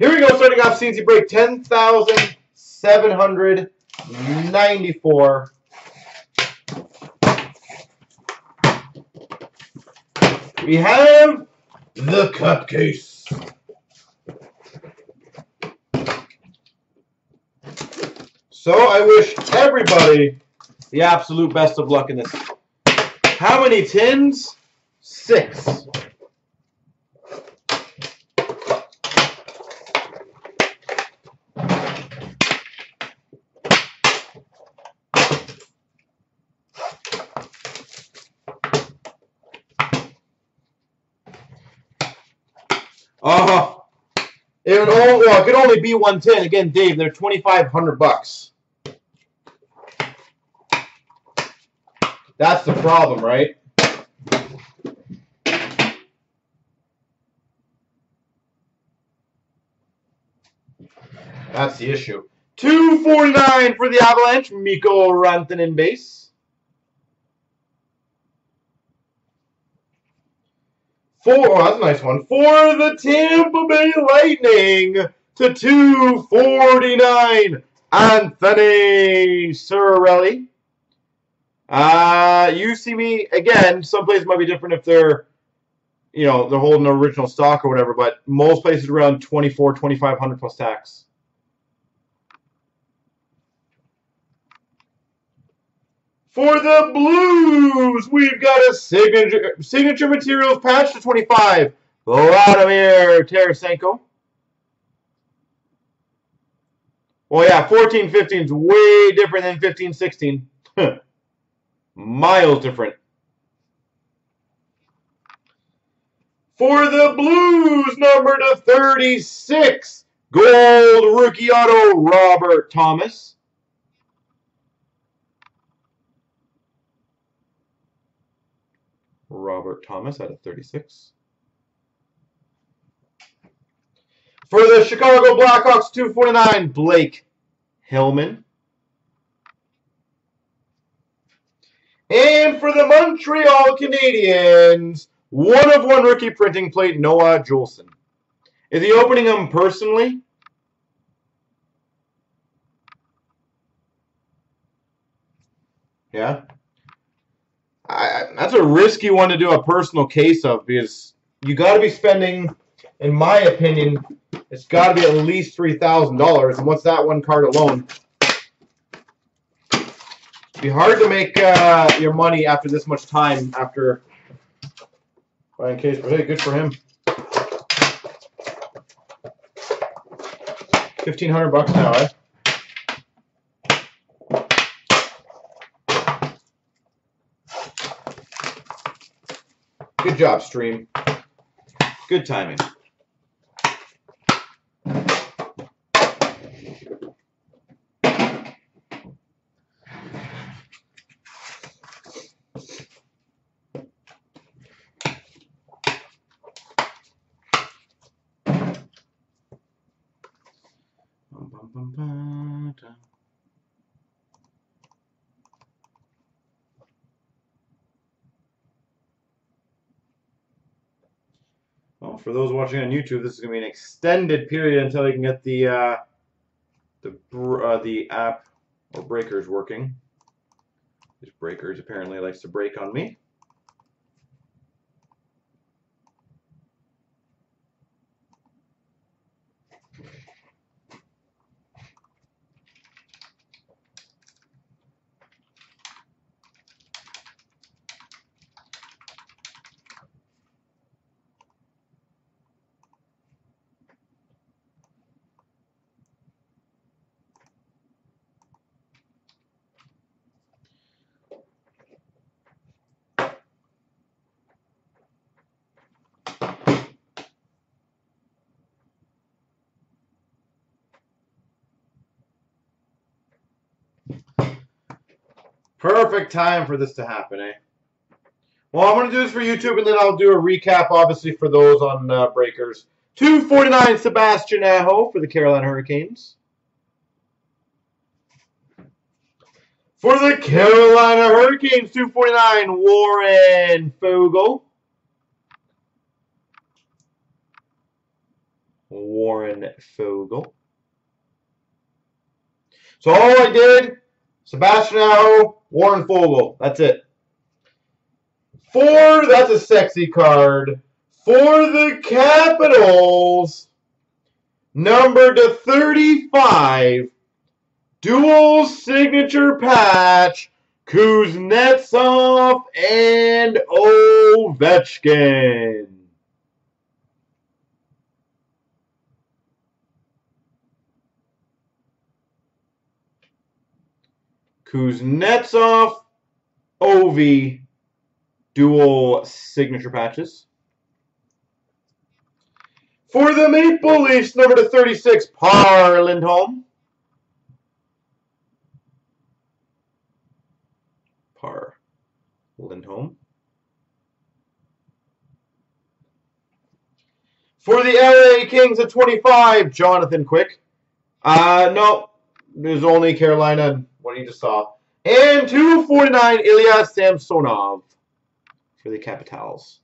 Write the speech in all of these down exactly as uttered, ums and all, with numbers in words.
Here we go, starting off C Z break, ten thousand seven hundred ninety-four. We have the Cup Case. So I wish everybody the absolute best of luck in this. How many tins? Six. Oh, it would only, well, it could only be one tin. Again, Dave, they're twenty-five hundred bucks. That's the problem, right? That's the issue. two forty-nine for the Avalanche, Mikko Rantanen base. Four, oh, that's a nice one. For the Tampa Bay Lightning to two forty-nine, Anthony Cirelli. Uh, you see me, again, some places might be different if they're, you know, they're holding the original stock or whatever, but most places around twenty-four, twenty-five hundred plus tax. For the Blues, we've got a signature signature materials patch to twenty-five, Vladimir Tarasenko. Well, yeah, fourteen fifteen is way different than fifteen sixteen. Miles different. For the Blues, number to thirty-six, gold rookie auto, Robert Thomas. Robert Thomas out of thirty-six. For the Chicago Blackhawks, two forty-nine, Blake Hillman. And for the Montreal Canadiens, one of one rookie printing plate, Noah Jolson. Is he opening them personally? Yeah. I, that's a risky one to do a personal case of, because you got to be spending, in my opinion, it's got to be at least three thousand dollars. And what's that one card alone? It'd be hard to make uh, your money after this much time. After buying a case, but hey, good for him. Fifteen hundred bucks now, eh? Good job, stream. Good timing. For those watching on YouTube, this is going to be an extended period until you can get the uh, the uh, the app or breakers working. These breakers apparently likes to break on me. Perfect time for this to happen, eh? Well, I'm going to do this for YouTube, and then I'll do a recap, obviously, for those on uh, breakers. two forty-nine Sebastian Aho for the Carolina Hurricanes. For the Carolina Hurricanes, two forty-nine Warren Fogle. Warren Fogle. So all I did, Sebastian Aho, Warren Fogle. That's it. Four, that's a sexy card. For the Capitals, number to thirty-five, dual signature patch, Kuznetsov and Ovechkin. Kuznetsov, Ovi, dual signature patches. For the Maple Leafs, number to thirty-six, Par Lindholm. Par Lindholm. For the L A Kings at twenty-five, Jonathan Quick. Uh, no, there's only Carolina, what you just saw. And two forty-nine, Ilya Samsonov for the Capitals.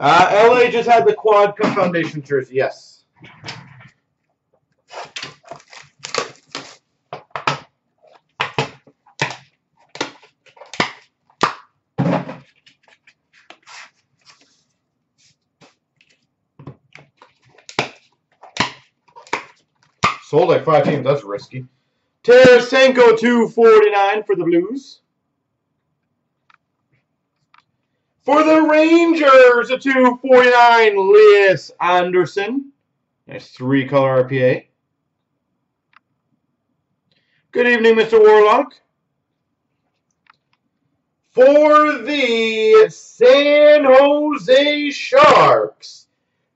Uh, L A just had the Quad Cup Foundation jersey, yes. Sold like five teams, that's risky. Tarasenko two forty-nine for the Blues. For the Rangers, a two forty-nine, Lewis Anderson. Nice three-color R P A. Good evening, Mister Warlock. For the San Jose Sharks,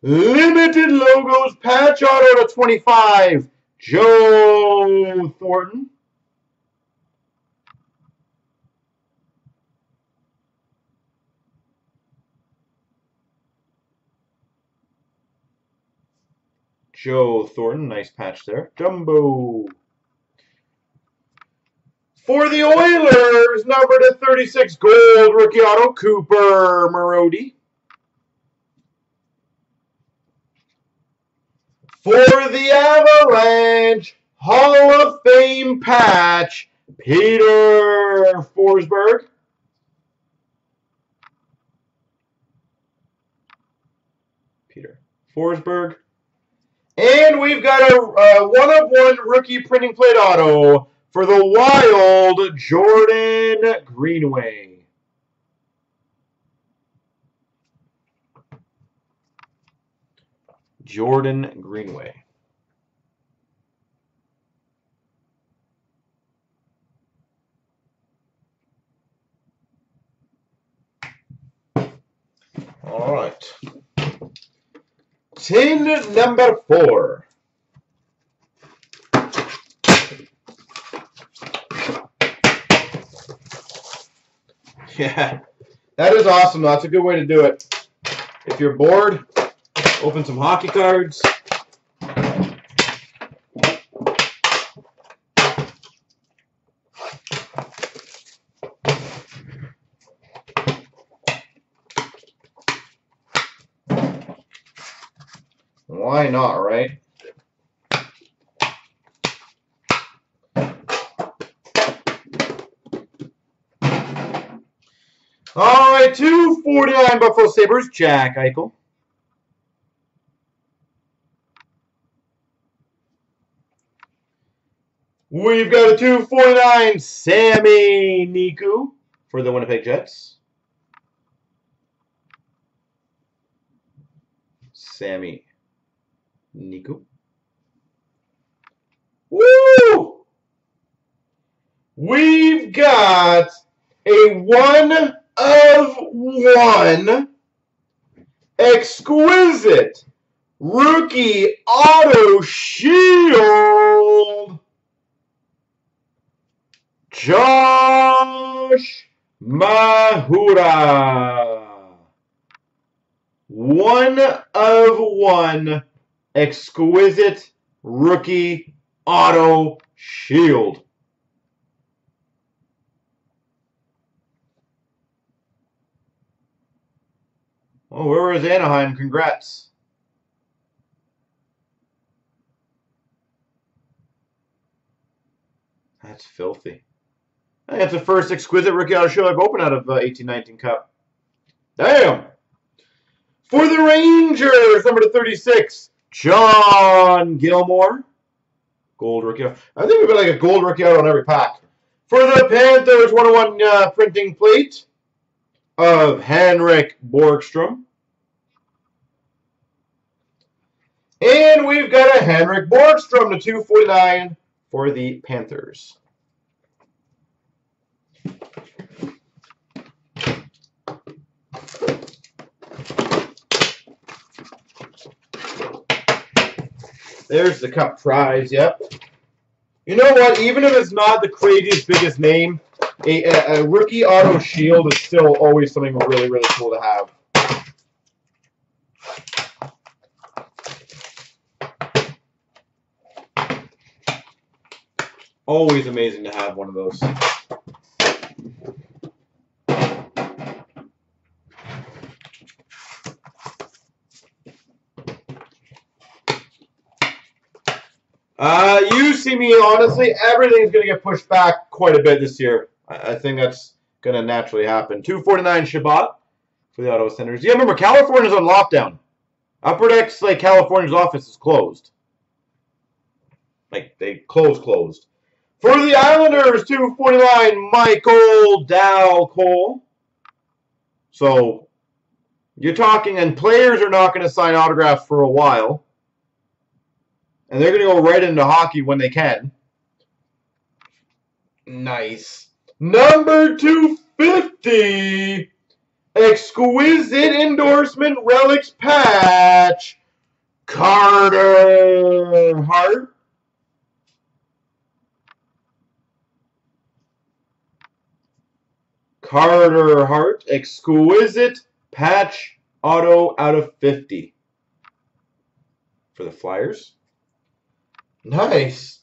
limited logos, patch auto to twenty-five, Joe Thornton. Joe Thornton, nice patch there. Jumbo. For the Oilers, number to thirty-six, gold rookie auto, Cooper Marody. For the Avalanche, Hall of Fame patch, Peter Forsberg. Peter Forsberg. And we've got a one-of-one rookie printing plate auto for the Wild, Jordan Greenway. Jordan Greenway. All right. Tin number four. Yeah, that is awesome. That's a good way to do it. If you're bored, open some hockey cards. Why not, right? All right, two forty-nine Buffalo Sabres, Jack Eichel. We've got a two forty-nine Sammy Niku for the Winnipeg Jets. Sammy Niku. Woo! We've got a one of one exquisite Rookie Auto Shield, Josh Mahura. One of one exquisite rookie Auto Shield. Oh, where is Anaheim? Congrats. That's filthy. Hey, that's the first exquisite rookie auto shield I've opened out of eighteen nineteen uh, Cup. Damn! For the Rangers, number thirty-six, John Gilmore. Gold rookie auto. I think we've got like a gold rookie auto on every pack. For the Panthers, one of one uh, printing plate of Henrik Borgstrom. And we've got a Henrik Borgstrom to two forty-nine for the Panthers. There's the cup prize, yep. You know what? Even if it's not the craziest, biggest name, A, a, a rookie auto shield is still always something really, really cool to have. Always amazing to have one of those. Uh, you see me, honestly, everything's going to get pushed back quite a bit this year. I think that's going to naturally happen. two forty-nine Shabbat for the auto centers. Yeah, remember, California's on lockdown. Upper Deck's, like, California's office is closed. Like, they closed, closed. For the Islanders, two forty-nine, Michael Dal Cole. So, you're talking, and players are not going to sign autographs for a while. And they're going to go right into hockey when they can. Nice. Number two fifty, exquisite endorsement relics patch, Carter Hart. Carter Hart, exquisite patch auto out of fifty for the Flyers. Nice.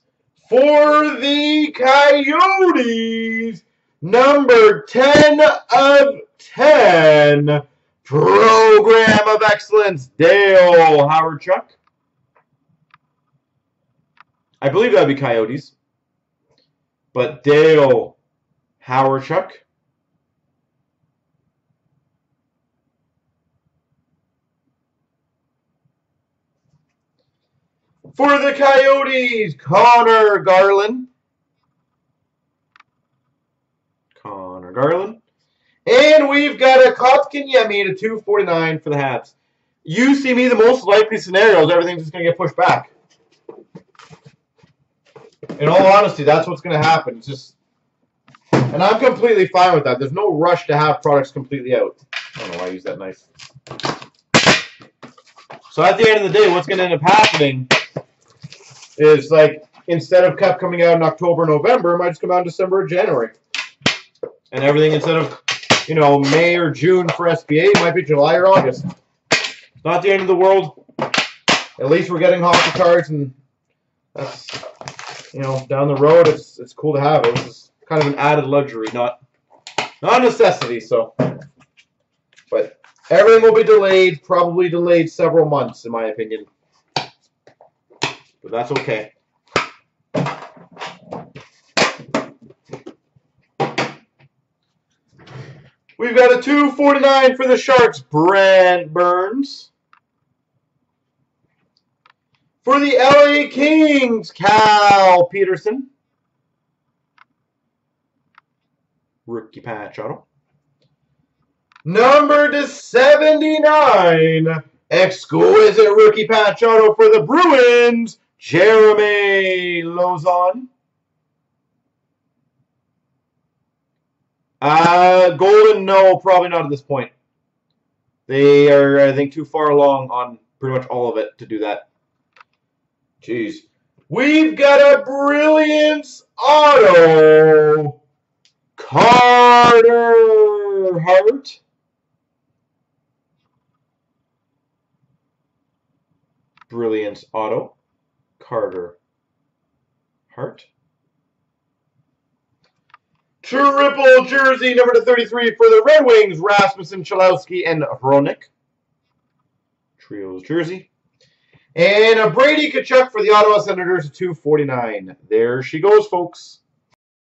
For the Coyotes, number ten of ten, Program of Excellence, Dale Howardchuk. I believe that would be Coyotes. But Dale Howardchuk. For the Coyotes, Connor Garland. Connor Garland. And we've got a Kotkaniemi to two forty-nine for the Habs. You see me, the most likely scenario is everything's just going to get pushed back. In all honesty, that's what's going to happen. It's just, and I'm completely fine with that. There's no rush to have products completely out. I don't know why I use that knife. So at the end of the day, what's going to end up happening is, like, instead of Cup coming out in October, November, it might just come out in December or January. And everything instead of, you know, May or June for S B A, might be July or August. It's not the end of the world. At least we're getting hockey cards, and that's, you know, down the road, it's it's cool to have. It was kind of an added luxury, not not a necessity, so. But everything will be delayed, probably delayed several months, in my opinion. But that's okay. We've got a two forty-nine for the Sharks, Brent Burns. For the L A Kings, Cal Peterson. Rookie patch auto. Number to seventy-nine, exquisite rookie patch auto for the Bruins, Jeremy Lauzon. Uh, Golden, no, probably not at this point. They are, I think, too far along on pretty much all of it to do that. Jeez. We've got a brilliance auto. Carter Hart. Brilliance auto. Carter Hart. Triple jersey, number to thirty-three for the Red Wings, Rasmussen, Chalowski, and Hronik. Trios jersey. And a Brady Kachuk for the Ottawa Senators, two forty-nine. There she goes, folks.